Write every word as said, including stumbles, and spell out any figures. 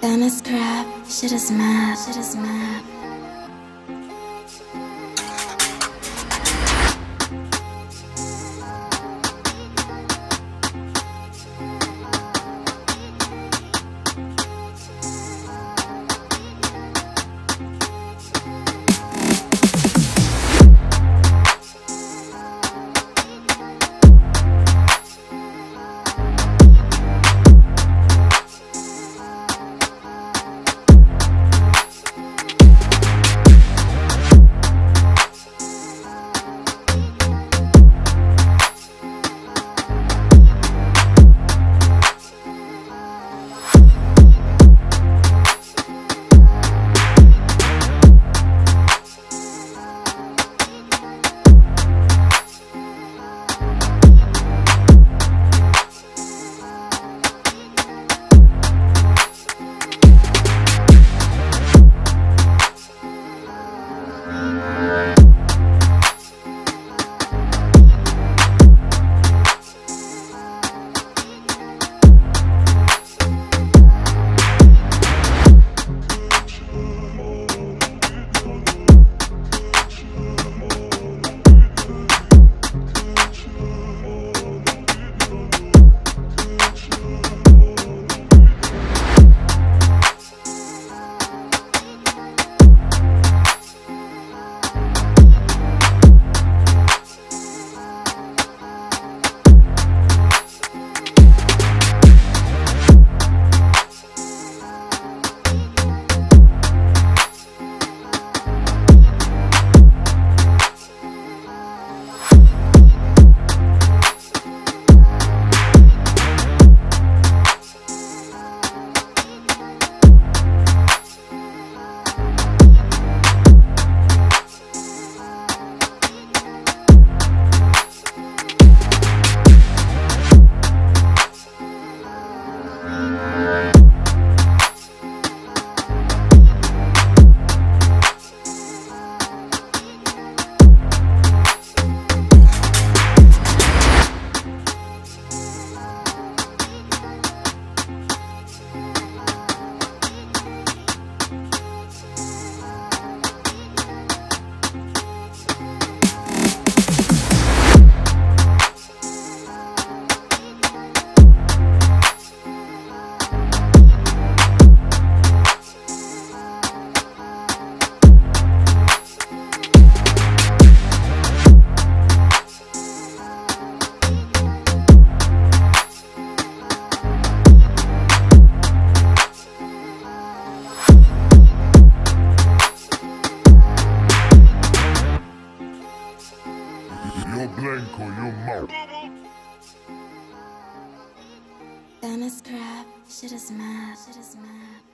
Beneskrap, shit is mad, shit is mad. Beneskrap, shit is mad, shit is mad.